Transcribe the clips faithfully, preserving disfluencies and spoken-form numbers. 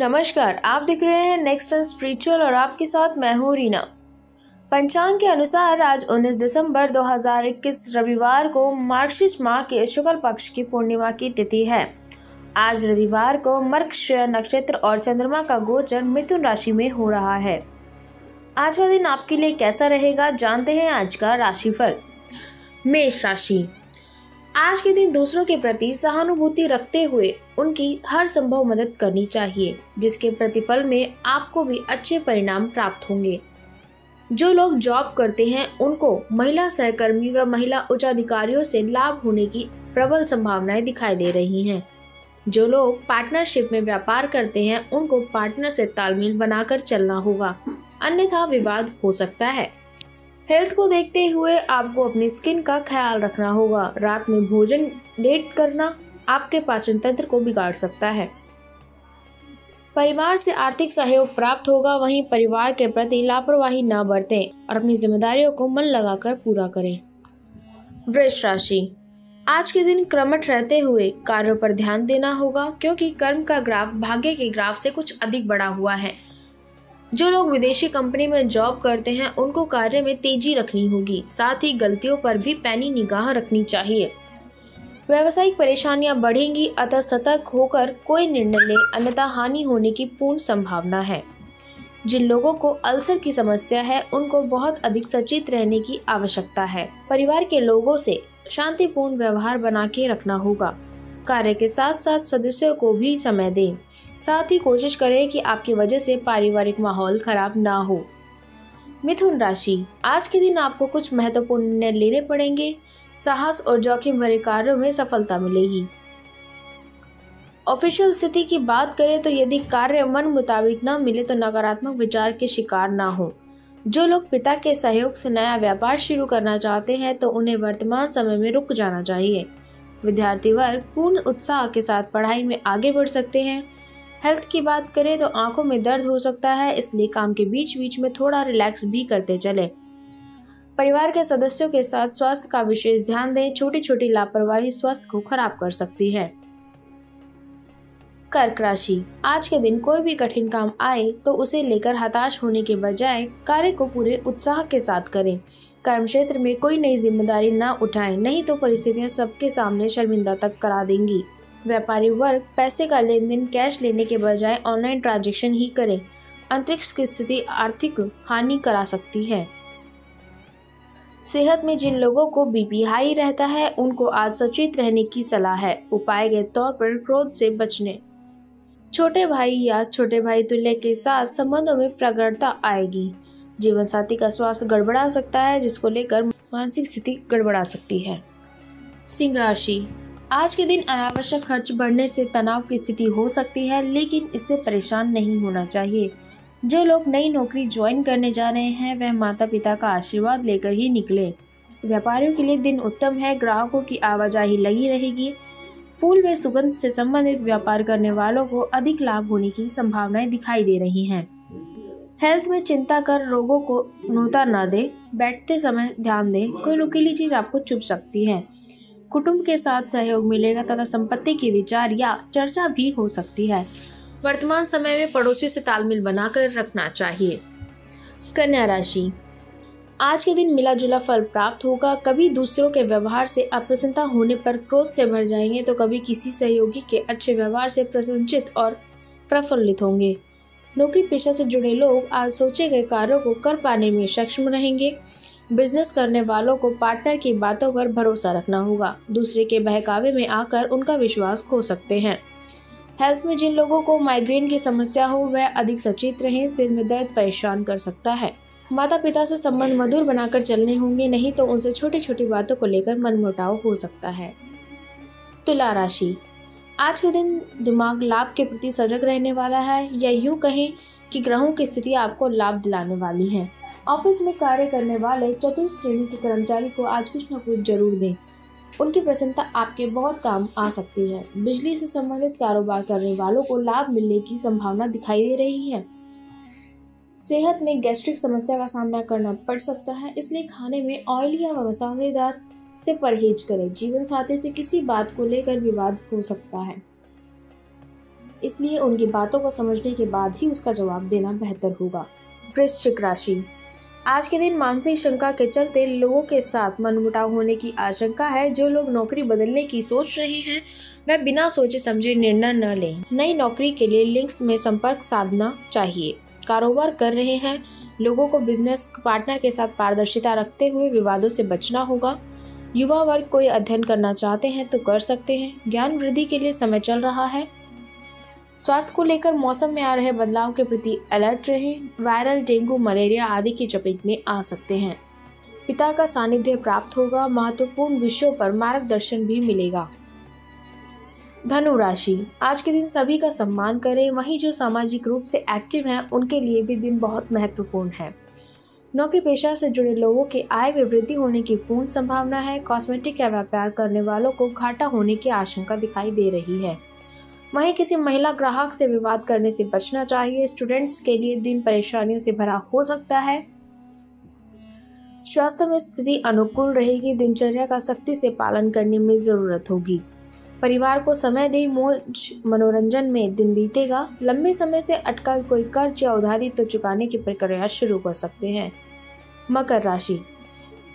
नमस्कार, आप देख रहे हैं नेक्स्ट नाइन स्पिरिचुअल और आपके साथ मैं हूँ रीना। पंचांग के अनुसार आज उन्नीस दिसंबर दो हज़ार इक्कीस रविवार को मार्गशीर्ष माह के शुक्ल पक्ष की पूर्णिमा की तिथि है। आज रविवार को मृगशिरा नक्षत्र और चंद्रमा का गोचर मिथुन राशि में हो रहा है। आज का दिन आपके लिए कैसा रहेगा, जानते हैं आज का राशिफल। मेष राशि, आज के दिन दूसरों के प्रति सहानुभूति रखते हुए उनकी हर संभव मदद करनी चाहिए, जिसके प्रतिफल में आपको भी अच्छे परिणाम प्राप्त होंगे। जो लोग जॉब करते हैं उनको महिला सहकर्मी व महिला उच्चाधिकारियों से लाभ होने की प्रबल संभावनाएं दिखाई दे रही हैं। जो लोग पार्टनरशिप में व्यापार करते हैं उनको पार्टनर से तालमेल बनाकर चलना होगा, अन्यथा विवाद हो सकता है। हेल्थ को देखते हुए आपको अपनी स्किन का ख्याल रखना होगा। रात में भोजन लेट करना आपके पाचन तंत्र को बिगाड़ सकता है। परिवार से आर्थिक सहयोग प्राप्त होगा, वहीं परिवार के प्रति लापरवाही न बरतें और अपनी जिम्मेदारियों को मन लगाकर पूरा करें। वृष राशि, आज के दिन क्रमठ रहते हुए कार्यों पर ध्यान देना होगा, क्योंकि कर्म का ग्राफ भाग्य के ग्राफ से कुछ अधिक बढ़ा हुआ है। जो लोग विदेशी कंपनी में जॉब करते हैं उनको कार्य में तेजी रखनी होगी, साथ ही गलतियों पर भी पैनी निगाह रखनी चाहिए। व्यावसायिक परेशानियां बढ़ेंगी, अतः सतर्क होकर कोई निर्णय ले, अन्यथा हानि होने की पूर्ण संभावना है। जिन लोगों को अल्सर की समस्या है उनको बहुत अधिक सचेत रहने की आवश्यकता है। परिवार के लोगों से शांतिपूर्ण व्यवहार बना के रखना होगा। कार्य के साथ साथ सदस्यों को भी समय दें, साथ ही कोशिश करें कि आपकी वजह से पारिवारिक माहौल खराब ना हो। मिथुन राशि, आज के दिन आपको कुछ महत्वपूर्ण निर्णय लेने पड़ेंगे। साहस और जोखिम भरे कार्यों में सफलता मिलेगी। ऑफिशियल स्थिति की बात करें तो यदि कार्य मन मुताबिक न मिले तो नकारात्मक विचार के शिकार ना हो। जो लोग पिता के सहयोग से नया व्यापार शुरू करना चाहते हैं तो उन्हें वर्तमान समय में रुक जाना चाहिए। विद्यार्थी वर्ग पूर्ण उत्साह के साथ पढ़ाई में आगे बढ़ सकते हैं। हेल्थ की बात करें तो आंखों में दर्द हो सकता है, इसलिए काम के बीच बीच में थोड़ा रिलैक्स भी करते चले। परिवार के सदस्यों के साथ स्वास्थ्य का विशेष ध्यान दें। छोटी छोटी लापरवाही स्वास्थ्य को खराब कर सकती है। कर्क राशि, आज के दिन कोई भी कठिन काम आए तो उसे लेकर हताश होने के बजाय कार्य को पूरे उत्साह के साथ करें। कर्म क्षेत्र में कोई नई जिम्मेदारी ना उठाएं, नहीं तो परिस्थितियां सबके सामने शर्मिंदा तक करा देंगी। व्यापारी वर्ग पैसे का लेन देन कैश लेने के बजाय ऑनलाइन ट्रांजैक्शन ही करें। अंतरिक्ष की स्थिति आर्थिक हानि करा सकती है। सेहत में जिन लोगों को बीपी हाई रहता है उनको आज सचेत रहने की सलाह है। उपाय के तौर पर क्रोध से बचने, छोटे भाई या छोटे भाई तुल्य के साथ संबंधों में प्रगाढ़ता आएगी। जीवन साथी का स्वास्थ्य गड़बड़ा सकता है, जिसको लेकर मानसिक स्थिति गड़बड़ा सकती है। सिंह राशि, आज के दिन अनावश्यक खर्च बढ़ने से तनाव की स्थिति हो सकती है, लेकिन इससे परेशान नहीं होना चाहिए। जो लोग नई नौकरी ज्वाइन करने जा रहे हैं वह माता पिता का आशीर्वाद लेकर ही निकले। व्यापारियों के लिए दिन उत्तम है, ग्राहकों की आवाजाही लगी रहेगी। फूल व सुगंध से संबंधित व्यापार करने वालों को अधिक लाभ होने की संभावनाएं दिखाई दे रही हैं। हेल्थ में चिंता कर रोगों को नोता न दे, बैठते समय ध्यान दें, कोई नुकीली चीज आपको चुभ सकती है। कुटुंब के साथ सहयोग मिलेगा तथा संपत्ति के विचार या चर्चा भी हो सकती है। वर्तमान समय में पड़ोसियों से तालमेल बनाकर रखना चाहिए। कन्या राशि, आज के दिन मिला जुला फल प्राप्त होगा। कभी दूसरों के व्यवहार से अप्रसन्नता होने पर क्रोध से भर जाएंगे तो कभी किसी सहयोगी के अच्छे व्यवहार से प्रसन्नचित और प्रफुल्लित होंगे। नौकरी पेशा से जुड़े लोग आज सोचे गए कार्यों को कर पाने में सक्षम रहेंगे। बिजनेस करने वालों को पार्टनर की बातों पर भरोसा रखना होगा, दूसरे के बहकावे में आकर उनका विश्वास खो सकते हैं। हेल्थ में जिन लोगों को माइग्रेन की समस्या हो वह अधिक सचेत रहें, सिर में दर्द परेशान कर सकता है। माता पिता से संबंध मधुर बनाकर चलने होंगे, नहीं तो उनसे छोटी छोटी बातों को लेकर मनमुटाव हो सकता है। तुला राशि, आज के दिन दिमाग लाभ के प्रति सजग रहने वाला है, या यूं कहें कि ग्रहों की स्थिति आपको लाभ दिलाने वाली है। ऑफिस में कार्य करने वाले चतुर्थ श्रेणी के कर्मचारी को आज कुछ न कुछ जरूर दें, उनकी प्रसन्नता आपके बहुत काम आ सकती है। बिजली से संबंधित कारोबार करने वालों को लाभ मिलने की संभावना दिखाई दे रही है। सेहत में गैस्ट्रिक समस्या का सामना करना पड़ सकता है, इसलिए खाने में ऑयल या मसालेदार से परहेज करें। जीवन साथी से किसी बात को लेकर विवाद हो सकता है। इसलिए उनकी बातों को समझने के बाद ही उसका जवाब देना बेहतर होगा। वृश्चिक राशि, आज के दिन मानसिक शंका के चलते लोगों के साथ मनमुटाव होने की आशंका है। जो लोग नौकरी बदलने की सोच रहे हैं वह बिना सोचे समझे निर्णय न लें। नई नौकरी के लिए लिंक्स में संपर्क साधना चाहिए। कारोबार कर रहे हैं लोगों को बिजनेस पार्टनर के साथ पारदर्शिता रखते हुए विवादों से बचना होगा। युवा वर्ग कोई अध्ययन करना चाहते हैं तो कर सकते हैं। ज्ञान वृद्धि के लिए समय चल रहा है। स्वास्थ्य को लेकर मौसम में आ रहे बदलाव के प्रति अलर्ट रहें। वायरल, डेंगू, मलेरिया आदि की चपेट में आ सकते हैं। पिता का सानिध्य प्राप्त होगा। महत्वपूर्ण विषयों पर मार्गदर्शन भी मिलेगा। धनु राशि, आज के दिन सभी का सम्मान करें। वहीं जो सामाजिक रूप से एक्टिव हैं उनके लिए भी दिन बहुत महत्वपूर्ण है। नौकरी पेशा से जुड़े लोगों के आय में वृद्धि होने की पूर्ण संभावना है। कॉस्मेटिक या व्यापार करने वालों को घाटा होने की आशंका दिखाई दे रही है। वहीं किसी महिला ग्राहक से विवाद करने से बचना चाहिए। स्टूडेंट्स के लिए दिन परेशानियों से भरा हो सकता है। स्वास्थ्य में स्थिति अनुकूल रहेगी। दिनचर्या का सख्ती से पालन करने में जरूरत होगी। परिवार को समय दें। मौज मनोरंजन में दिन बीतेगा। लंबे समय से अटका कोई कर्ज या उधारी तो चुकाने की प्रक्रिया शुरू कर सकते हैं। मकर राशि,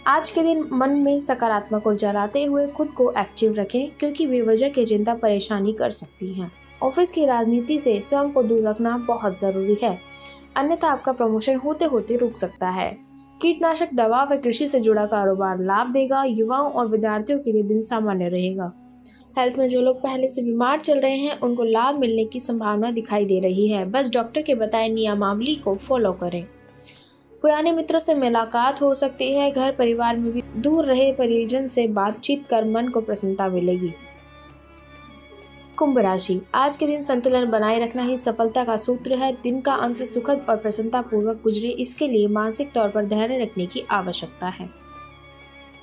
आज के दिन मन में सकारात्मक ऊर्जा लाते हुए खुद को एक्टिव रखें, क्योंकि बेवजह की चिंता परेशानी कर सकती है। ऑफिस की राजनीति से स्वयं को दूर रखना बहुत जरूरी है, अन्यथा आपका प्रमोशन होते होते रुक सकता है। कीटनाशक दवा व कृषि से जुड़ा कारोबार लाभ देगा। युवाओं और विद्यार्थियों के लिए दिन सामान्य रहेगा। हेल्थ में जो लोग पहले से बीमार चल रहे हैं उनको लाभ मिलने की संभावना दिखाई दे रही है। बस डॉक्टर के बताए नियमावली को फॉलो करें। पुराने मित्रों से मुलाकात हो सकती है। घर परिवार में भी दूर रहे परिजन से बातचीत कर मन को प्रसन्नता मिलेगी। कुंभ राशि, आज के दिन संतुलन बनाए रखना ही सफलता का सूत्र है। दिन का अंत सुखद और प्रसन्नता पूर्वक गुजरे, इसके लिए मानसिक तौर पर धैर्य रखने की आवश्यकता है।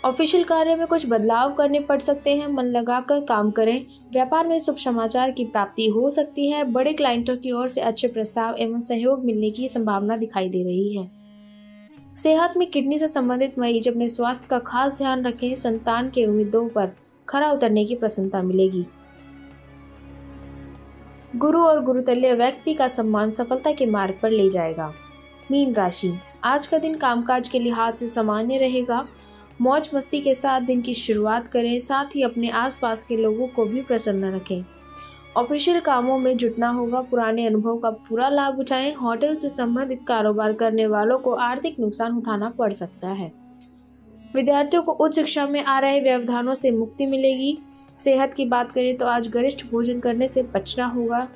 ऑफिशियल कार्य में कुछ बदलाव करने पड़ सकते हैं। मन लगाकर काम करें। व्यापार में शुभ समाचार की प्राप्ति हो सकती है। बड़े क्लाइंटों की ओर से अच्छे प्रस्ताव एवं सहयोग मिलने की संभावना दिखाई दे रही है। सेहत में किडनी से संबंधित मरीज अपने स्वास्थ्य का खास ध्यान रखें। संतान के उम्मीदों पर खरा उतरने की प्रसन्नता मिलेगी। गुरु और गुरुतुल्य व्यक्ति का सम्मान सफलता के मार्ग पर ले जाएगा। मीन राशि, आज का दिन कामकाज के लिहाज से सामान्य रहेगा। मौज मस्ती के साथ दिन की शुरुआत करें। साथ ही अपने आसपास के लोगों को भी प्रसन्न रखें। ऑफिशियल कामों में जुटना होगा। पुराने अनुभव का पूरा लाभ उठाएं। होटल से संबंधित कारोबार करने वालों को आर्थिक नुकसान उठाना पड़ सकता है। विद्यार्थियों को उच्च शिक्षा में आ रहे व्यवधानों से मुक्ति मिलेगी। सेहत की बात करें तो आज गरिष्ठ भोजन करने से बचना होगा।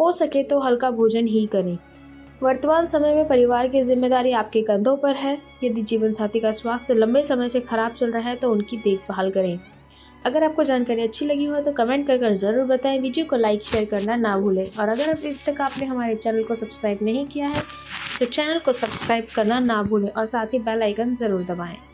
हो सके तो हल्का भोजन ही करें। वर्तमान समय में परिवार की जिम्मेदारी आपके कंधों पर है। यदि जीवन साथी का स्वास्थ्य लंबे समय से खराब चल रहा है तो उनकी देखभाल करें। अगर आपको जानकारी अच्छी लगी हो तो कमेंट कर कर ज़रूर बताएं। वीडियो को लाइक शेयर करना ना भूलें। और अगर अभी तक आपने हमारे चैनल को सब्सक्राइब नहीं किया है तो चैनल को सब्सक्राइब करना ना भूलें और साथ ही बेल आइकन ज़रूर दबाएं।